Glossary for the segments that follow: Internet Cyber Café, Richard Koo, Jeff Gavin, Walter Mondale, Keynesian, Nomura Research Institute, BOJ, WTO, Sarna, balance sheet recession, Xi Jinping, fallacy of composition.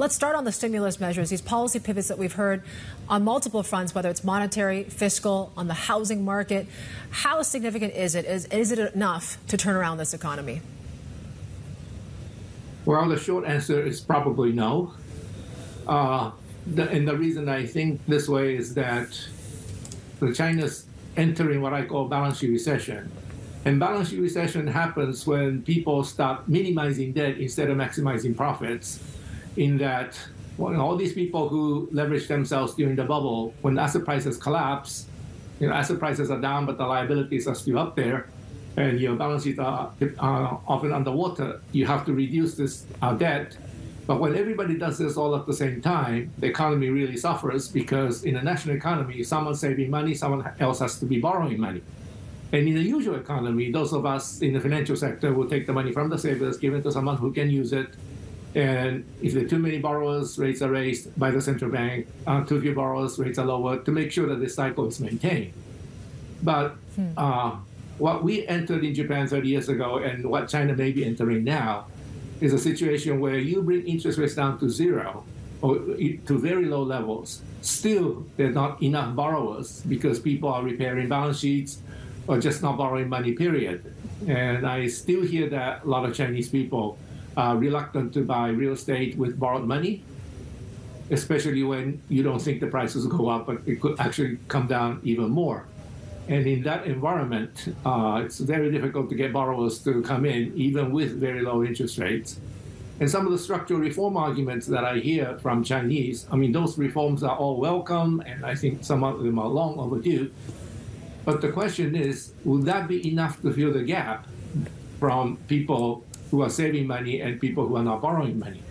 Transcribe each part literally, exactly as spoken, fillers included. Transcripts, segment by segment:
Let's start on the stimulus measures, these policy pivots that we've heard on multiple fronts, whether it's monetary, fiscal, on the housing market. How significant is it? Is, is it enough to turn around this economy? Well, the short answer is probably no. Uh, the, and the reason I think this way is that China's entering what I call balance sheet recession. And balance sheet recession happens when people stop minimizing debt instead of maximizing profits, in that well, you know, all these people who leveraged themselves during the bubble, when asset prices collapse, you know, asset prices are down, but the liabilities are still up there, and your balance sheets are uh, often underwater. You have to reduce this uh, debt. But when everybody does this all at the same time, the economy really suffers, because in a national economy, someone's saving money, someone else has to be borrowing money. And in the usual economy, those of us in the financial sector will take the money from the savers, give it to someone who can use it. And if there are too many borrowers, rates are raised by the central bank. Uh, too few borrowers, rates are lowered, to make sure that this cycle is maintained. But uh, what we entered in Japan thirty years ago and what China may be entering now is a situation where you bring interest rates down to zero or to very low levels. Still, there are not enough borrowers because people are repairing balance sheets or just not borrowing money, period. And I still hear that a lot of Chinese people are reluctant to buy real estate with borrowed money, especially when you don't think the prices will go up, but it could actually come down even more. And in that environment, uh, it's very difficult to get borrowers to come in, even with very low interest rates. And some of the structural reform arguments that I hear from Chinese, I mean, those reforms are all welcome, and I think some of them are long overdue. But the question is, will that be enough to fill the gap from people who are saving money and people who are not borrowing money?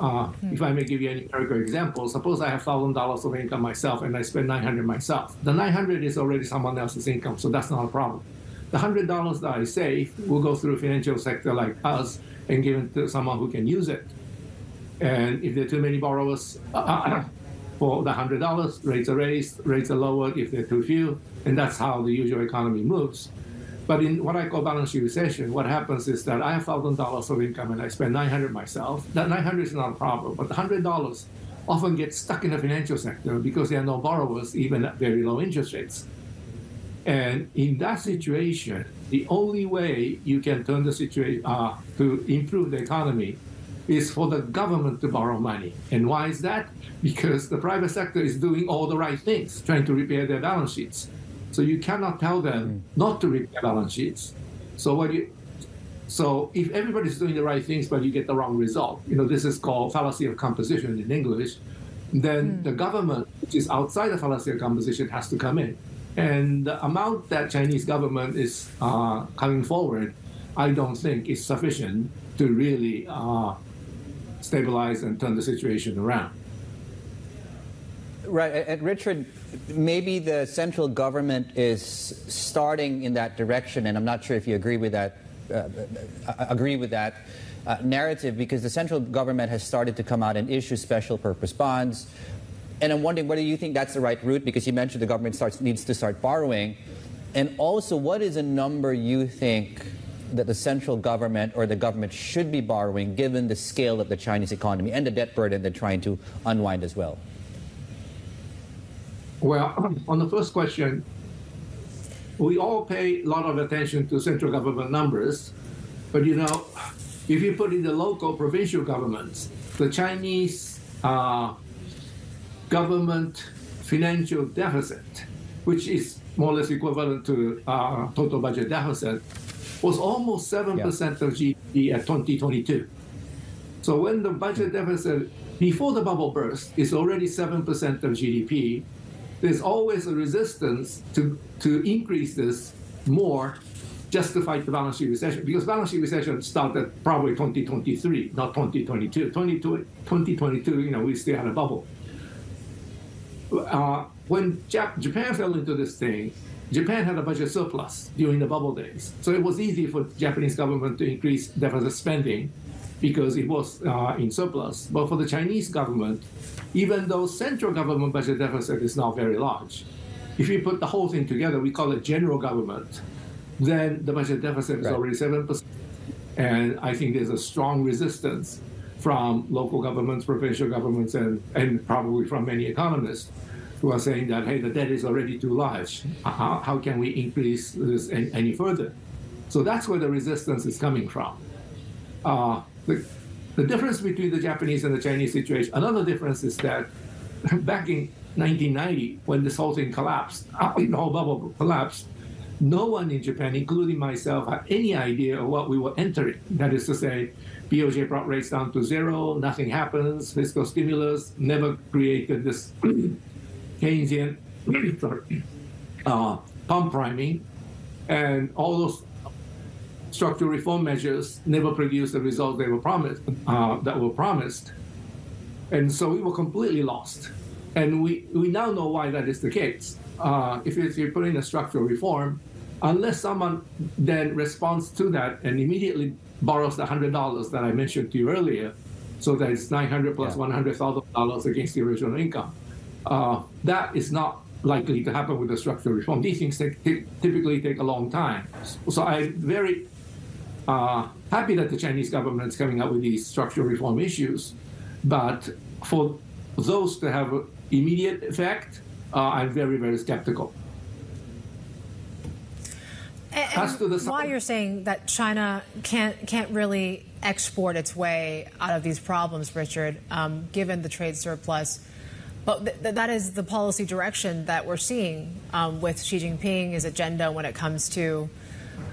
Uh, hmm. If I may give you an empirical example, suppose I have one thousand dollars of income myself and I spend nine hundred dollars myself. The nine hundred dollars is already someone else's income, so that's not a problem. The one hundred dollars that I save will go through a financial sector like us and given to someone who can use it. And if there are too many borrowers, uh, for the one hundred dollars, rates are raised, rates are lowered if they're too few, and that's how the usual economy moves. But in what I call balance sheet recession, what happens is that I have one thousand dollars of income and I spend nine hundred dollars myself. That nine hundred dollars is not a problem, but the one hundred dollars often gets stuck in the financial sector because there are no borrowers, even at very low interest rates. And in that situation, the only way you can turn the situation uh, to improve the economy is for the government to borrow money. And why is that? Because the private sector is doing all the right things, trying to repair their balance sheets. So you cannot tell them not to repair balance sheets. So what you, so if everybody's doing the right things, but you get the wrong result, you know, this is called fallacy of composition in English, then mm. the government, which is outside the fallacy of composition, has to come in. And the amount that Chinese government is uh, coming forward, I don't think is sufficient to really uh, stabilize and turn the situation around. Right. And Richard, maybe the central government is starting in that direction, and I'm not sure if you agree with that, uh, agree with that uh, narrative, because the central government has started to come out and issue special purpose bonds. And I'm wondering whether you think that's the right route, because you mentioned the government starts, needs to start borrowing. And also, what is a number you think that the central government or the government should be borrowing, given the scale of the Chinese economy and the debt burden they're trying to unwind as well? Well, on the first question, we all pay a lot of attention to central government numbers. But, you know, if you put in the local provincial governments, the Chinese uh, government financial deficit, which is more or less equivalent to uh, total budget deficit, was almost seven percent yeah. of G D P at twenty twenty-two. So when the budget deficit, before the bubble burst, is already seven percent of G D P, there's always a resistance to, to increase this more just to fight the balance sheet recession, because balance sheet recession started probably twenty twenty-three, not twenty twenty-two. twenty twenty-two, you know, we still had a bubble. Uh, when Jap- Japan fell into this thing, Japan had a budget surplus during the bubble days. So it was easy for the Japanese government to increase deficit spending because it was uh, in surplus. But for the Chinese government, even though central government budget deficit is now very large, if you put the whole thing together, we call it general government, then the budget deficit is right. already seven percent. And I think there's a strong resistance from local governments, provincial governments, and, and probably from many economists who are saying that, hey, the debt is already too large. How, how can we increase this any, any further? So that's where the resistance is coming from. Uh, the, the difference between the Japanese and the Chinese situation, another difference is that back in nineteen ninety, when this whole thing collapsed, the whole bubble collapsed, no one in Japan, including myself, had any idea of what we were entering. That is to say, B O J brought rates down to zero, nothing happens, fiscal stimulus never created this Keynesian uh, pump priming, and all those structural reform measures never produced the results they were promised, uh, that were promised. And so we were completely lost. And we, we now know why that is the case. Uh, if, if you put in a structural reform, unless someone then responds to that and immediately borrows the one hundred dollars that I mentioned to you earlier, so that it's nine hundred dollars plus yeah. one hundred thousand dollars against the original income, uh, that is not likely to happen with the structural reform. These things take, typically take a long time. So I'm very uh, happy that the Chinese government is coming up with these structural reform issues, but for those to have immediate effect, uh, I'm very, very skeptical. And, and As to the why you're saying that China can't can't really export its way out of these problems, Richard, um, given the trade surplus, but th that is the policy direction that we're seeing um, with Xi Jinping, his agenda when it comes to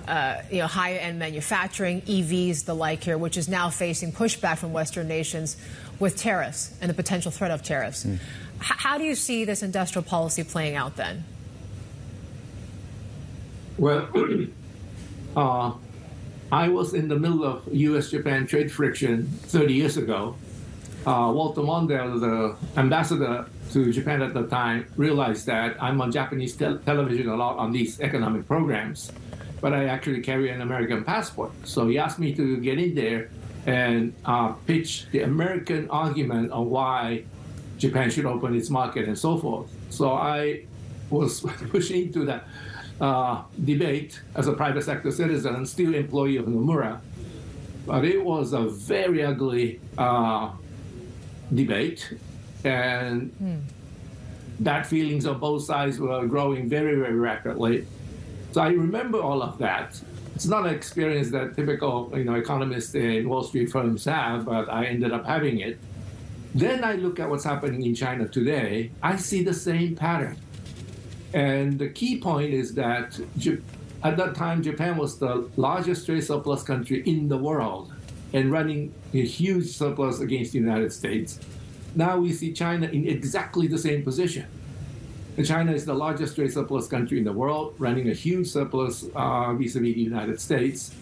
uh, you know high-end manufacturing, E Vs, the like here, which is now facing pushback from Western nations with tariffs and the potential threat of tariffs. Mm. How do you see this industrial policy playing out then? Well, uh, I was in the middle of U S Japan trade friction thirty years ago. Uh, Walter Mondale, the ambassador to Japan at the time, realized that I'm on Japanese te television a lot on these economic programs, but I actually carry an American passport. So he asked me to get in there and uh, pitch the American argument on why Japan should open its market and so forth. So I was pushed into that uh, debate as a private sector citizen and still employee of Nomura. But it was a very ugly uh, debate, and mm. bad feelings on both sides were growing very, very rapidly. So I remember all of that. It's not an experience that typical you know, economists in Wall Street firms have, but I ended up having it. Then I look at what's happening in China today, I see the same pattern. And the key point is that at that time, Japan was the largest trade surplus country in the world and running a huge surplus against the United States. Now we see China in exactly the same position. And China is the largest trade surplus country in the world, running a huge surplus vis-a-vis uh, the United States.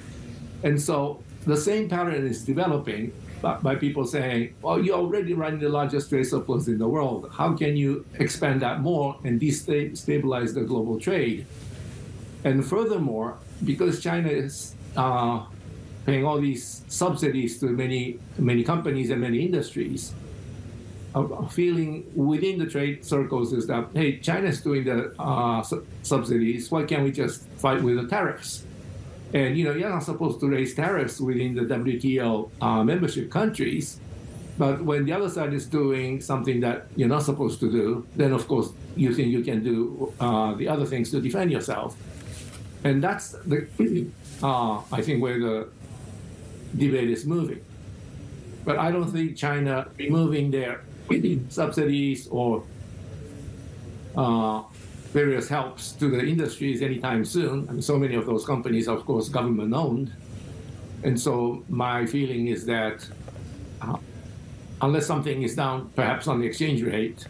And so the same pattern is developing. By people saying, well, you're already running the largest trade surplus in the world. How can you expand that more and destabilize the global trade? And furthermore, because China is uh, paying all these subsidies to many, many companies and many industries, a feeling within the trade circles is that, hey, China's doing the uh, su subsidies. Why can't we just fight with the tariffs? And, you know, you're not supposed to raise tariffs within the W T O uh, membership countries, but when the other side is doing something that you're not supposed to do, then, of course, you think you can do uh, the other things to defend yourself. And that's, the, uh, I think, where the debate is moving. But I don't think China removing their subsidies or uh, various helps to the industries anytime soon. I mean, so many of those companies are, of course, government-owned. And so my feeling is that uh, unless something is down, perhaps on the exchange rate,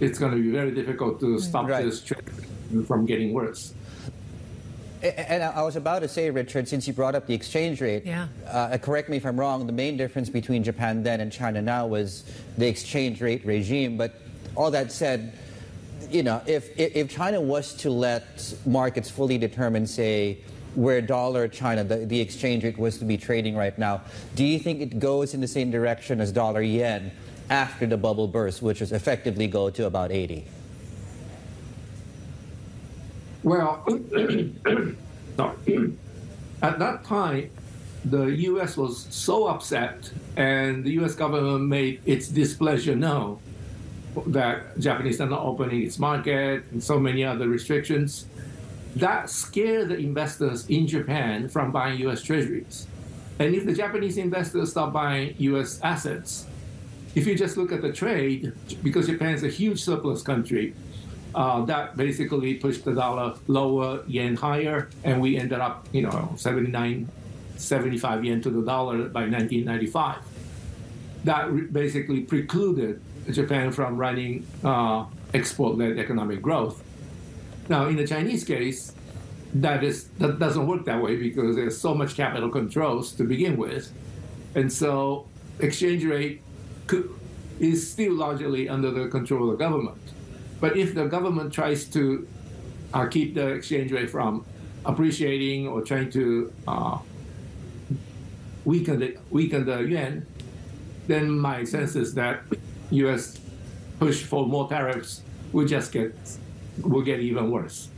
it's going to be very difficult to stop right. this trend from getting worse. And I was about to say, Richard, since you brought up the exchange rate, yeah. uh, correct me if I'm wrong, the main difference between Japan then and China now was the exchange rate regime. But all that said, you know, if, if China was to let markets fully determine, say, where dollar China, the, the exchange rate was to be trading right now, do you think it goes in the same direction as dollar yen after the bubble burst, which is effectively go to about eighty? Well, at that time, the U S was so upset, and the U S government made its displeasure known that Japanese are not opening its market and so many other restrictions. That scared the investors in Japan from buying U S treasuries. And if the Japanese investors stop buying U S assets, if you just look at the trade, because Japan is a huge surplus country, uh, that basically pushed the dollar lower, yen higher, and we ended up, you know, seventy-nine, seventy-five yen to the dollar by nineteen ninety-five. That basically precluded Japan from running uh, export-led economic growth. Now, in the Chinese case, that is that doesn't work that way because there's so much capital controls to begin with, and so exchange rate could, is still largely under the control of the government. But if the government tries to uh, keep the exchange rate from appreciating or trying to uh, weaken the weaken the yen, then my sense is that U S push for more tariffs will just get will get even worse.